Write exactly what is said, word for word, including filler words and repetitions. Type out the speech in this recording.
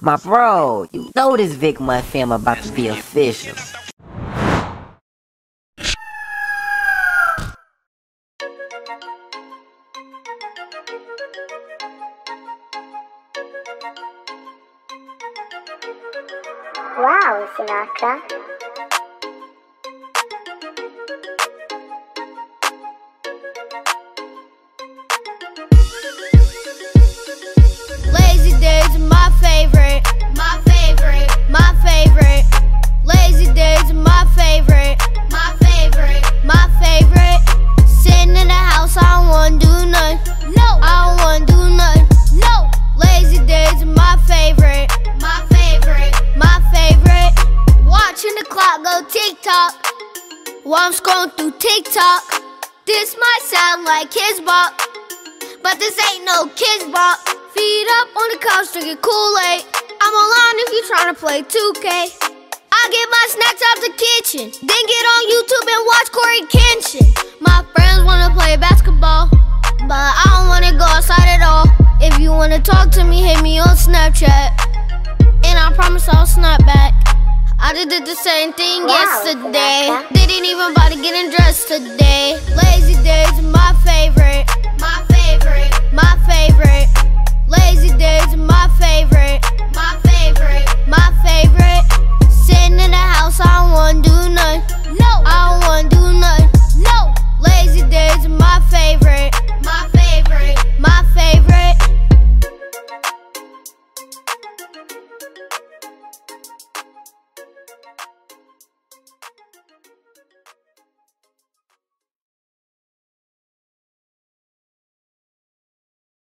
My bro, you know this Vic Mont film about to be official. Wow, Sinatra. Lazy days are my favorite, my favorite, my favorite. Lazy days are my favorite, my favorite, my favorite. Sitting in the house, I don't wanna do nothing. No, I don't wanna do nothing. No, lazy days are my favorite, my favorite, my favorite. Watching the clock go tick tock while I'm scrolling through TikTok. This might sound like Kidz Bop, but this ain't no Kidz Bop. Feet up on the couch drinking Kool-Aid. I'm online if you tryna play two K. I get my snacks out the kitchen, then get on YouTube and watch Corey Kenshin. My friends wanna play basketball, but I don't wanna go outside at all. If you wanna talk to me, hit me on Snapchat, and I promise I'll snap back. I just did the same thing wow, yesterday. Didn't even bother getting dressed today. Lazy days.